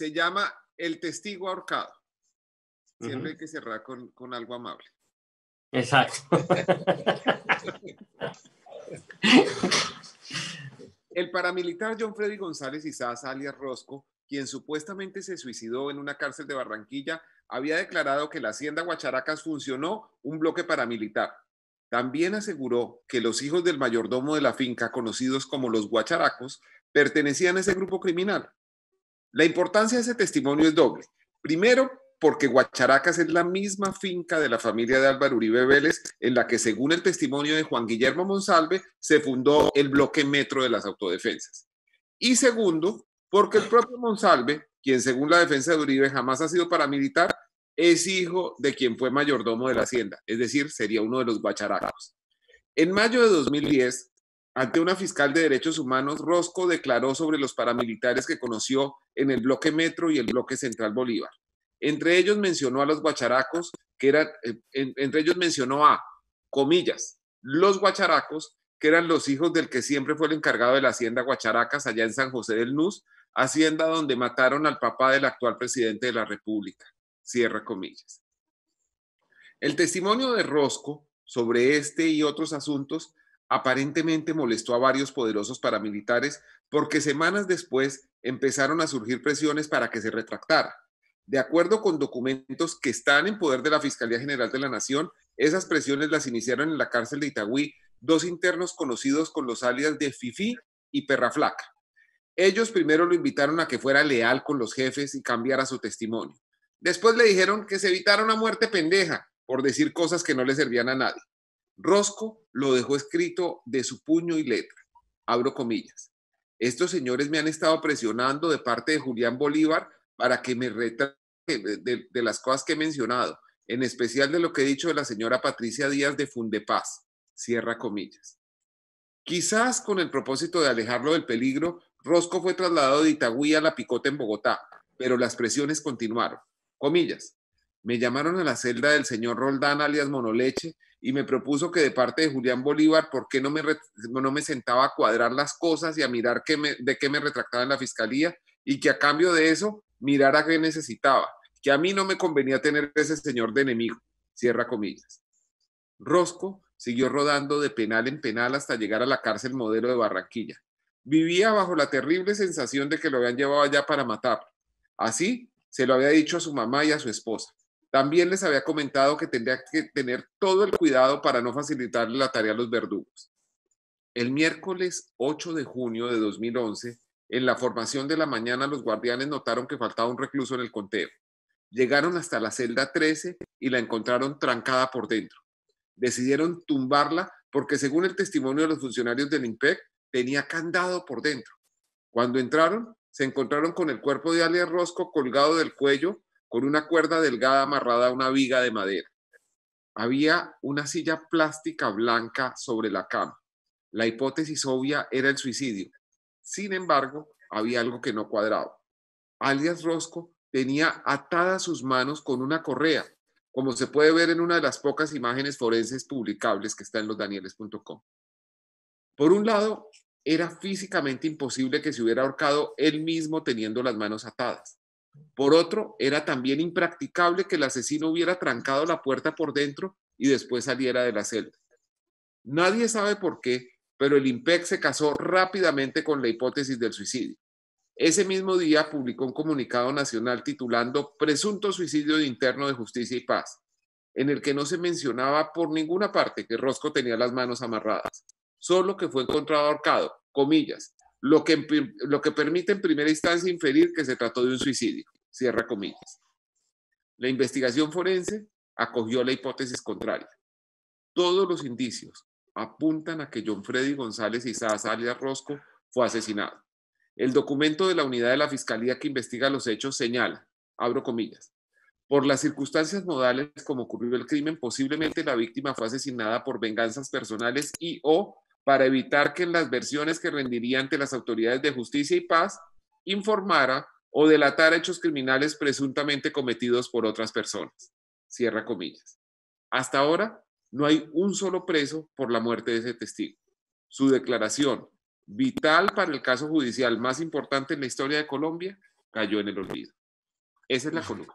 se llama El testigo ahorcado. Siempre hay que cerrar con algo amable. Exacto. El paramilitar John Freddy González Isaza, alias Rosco, quien supuestamente se suicidó en una cárcel de Barranquilla, había declarado que la hacienda Guacharacas funcionó un bloque paramilitar. También aseguró que los hijos del mayordomo de la finca, conocidos como los guacharacos, pertenecían a ese grupo criminal. La importancia de ese testimonio es doble. Primero, porque Guacharacas es la misma finca de la familia de Álvaro Uribe Vélez, en la que, según el testimonio de Juan Guillermo Monsalve, se fundó el bloque metro de las autodefensas. Y segundo, porque el propio Monsalve, quien según la defensa de Uribe jamás ha sido paramilitar, es hijo de quien fue mayordomo de la hacienda, es decir, sería uno de los guacharacos. En mayo de 2010, ante una fiscal de derechos humanos, Rosco declaró sobre los paramilitares que conoció en el bloque metro y el bloque central Bolívar. Entre ellos mencionó a los guacharacos, que eran, entre ellos mencionó a, comillas, los guacharacos, que eran los hijos del que siempre fue el encargado de la hacienda Guacharacas allá en San José del Nus, hacienda donde mataron al papá del actual presidente de la República. Cierra comillas. El testimonio de Rosco sobre este y otros asuntos aparentemente molestó a varios poderosos paramilitares porque semanas después empezaron a surgir presiones para que se retractara. De acuerdo con documentos que están en poder de la Fiscalía General de la Nación, esas presiones las iniciaron en la cárcel de Itagüí dos internos conocidos con los alias de Fifí y Perra Flaca. Ellos primero lo invitaron a que fuera leal con los jefes y cambiara su testimonio. Después le dijeron que se evitara una muerte pendeja por decir cosas que no le servían a nadie. Rosco lo dejó escrito de su puño y letra. Abro comillas. Estos señores me han estado presionando de parte de Julián Bolívar para que me retrate de las cosas que he mencionado, en especial de lo que he dicho de la señora Patricia Díaz de Fundepaz. Cierra comillas. Quizás con el propósito de alejarlo del peligro, Rosco fue trasladado de Itagüí a La Picota en Bogotá, pero las presiones continuaron. Comillas. Me llamaron a la celda del señor Roldán, alias Monoleche, y me propuso que de parte de Julián Bolívar, ¿por qué no me sentaba a cuadrar las cosas y a mirar de qué me retractaba en la fiscalía? Y que a cambio de eso, mirara qué necesitaba, que a mí no me convenía tener ese señor de enemigo. Cierra comillas. Rosco siguió rodando de penal en penal hasta llegar a la cárcel modelo de Barranquilla. Vivía bajo la terrible sensación de que lo habían llevado allá para matarlo. Así se lo había dicho a su mamá y a su esposa. También les había comentado que tendría que tener todo el cuidado para no facilitarle la tarea a los verdugos. El miércoles 8 de junio de 2011, en la formación de la mañana, los guardianes notaron que faltaba un recluso en el conteo. Llegaron hasta la celda 13 y la encontraron trancada por dentro. Decidieron tumbarla porque, según el testimonio de los funcionarios del INPEC, tenía candado por dentro. Cuando entraron, se encontraron con el cuerpo de alias Rosco colgado del cuello con una cuerda delgada amarrada a una viga de madera. Había una silla plástica blanca sobre la cama. La hipótesis obvia era el suicidio. Sin embargo, había algo que no cuadraba. Alias Rosco tenía atadas sus manos con una correa, como se puede ver en una de las pocas imágenes forenses publicables que está en losdanieles.com. Por un lado, era físicamente imposible que se hubiera ahorcado él mismo teniendo las manos atadas. Por otro, era también impracticable que el asesino hubiera trancado la puerta por dentro y después saliera de la celda. Nadie sabe por qué, pero el INPEC se casó rápidamente con la hipótesis del suicidio. Ese mismo día publicó un comunicado nacional titulando Presunto suicidio de interno de Justicia y Paz, en el que no se mencionaba por ninguna parte que Rosco tenía las manos amarradas. Solo que fue encontrado ahorcado, comillas, lo que permite en primera instancia inferir que se trató de un suicidio, cierra comillas. La investigación forense acogió la hipótesis contraria. Todos los indicios apuntan a que John Freddy González Isaza, alias Rosco, fue asesinado. El documento de la unidad de la Fiscalía que investiga los hechos señala, abro comillas, por las circunstancias modales como ocurrió el crimen, posiblemente la víctima fue asesinada por venganzas personales y o para evitar que en las versiones que rendiría ante las autoridades de Justicia y Paz informara o delatara hechos criminales presuntamente cometidos por otras personas. Cierra comillas. Hasta ahora no hay un solo preso por la muerte de ese testigo. Su declaración, vital para el caso judicial más importante en la historia de Colombia, cayó en el olvido. Esa es la columna.